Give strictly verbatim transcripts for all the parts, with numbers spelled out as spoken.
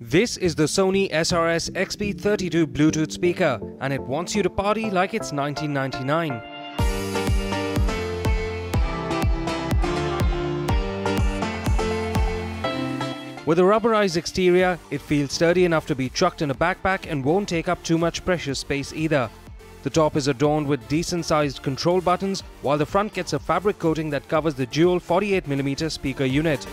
This is the Sony S R S X B thirty-two Bluetooth speaker, and it wants you to party like it's nineteen ninety-nine. With a rubberized exterior, it feels sturdy enough to be chucked in a backpack and won't take up too much precious space either. The top is adorned with decent-sized control buttons, while the front gets a fabric coating that covers the dual forty-eight millimeter speaker unit.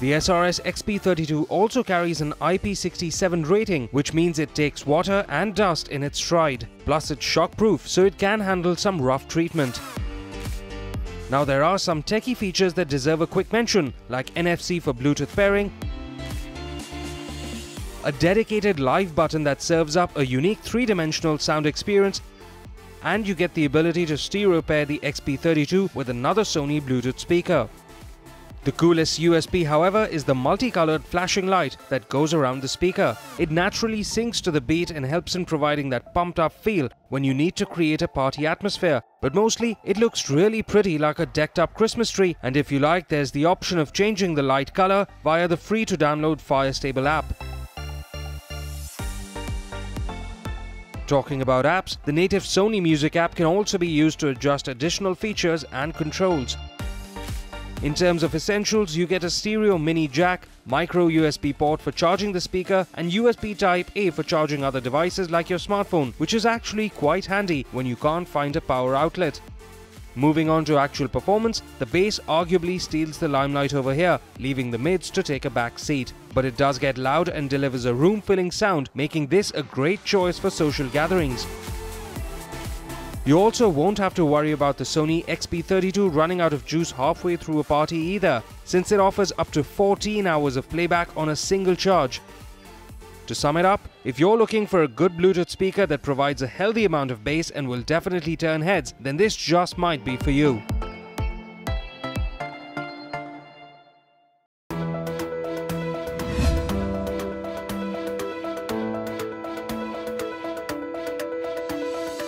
The S R S X B thirty-two also carries an I P sixty-seven rating, which means it takes water and dust in its stride. Plus, it's shockproof, so it can handle some rough treatment. Now, there are some techie features that deserve a quick mention, like N F C for Bluetooth pairing, a dedicated live button that serves up a unique three-dimensional sound experience, and you get the ability to stereo pair the X B thirty-two with another Sony Bluetooth speaker. The coolest U S P, however, is the multicolored flashing light that goes around the speaker. It naturally syncs to the beat and helps in providing that pumped-up feel when you need to create a party atmosphere. But mostly, it looks really pretty, like a decked-up Christmas tree, and if you like, there's the option of changing the light color via the free-to-download Firestable app. Talking about apps, the native Sony Music app can also be used to adjust additional features and controls. In terms of essentials, you get a stereo mini jack, micro U S B port for charging the speaker, and U S B Type A for charging other devices like your smartphone, which is actually quite handy when you can't find a power outlet. Moving on to actual performance, the bass arguably steals the limelight over here, leaving the mids to take a back seat. But it does get loud and delivers a room-filling sound, making this a great choice for social gatherings. You also won't have to worry about the Sony X B thirty-two running out of juice halfway through a party either, since it offers up to fourteen hours of playback on a single charge. To sum it up, if you're looking for a good Bluetooth speaker that provides a healthy amount of bass and will definitely turn heads, then this just might be for you.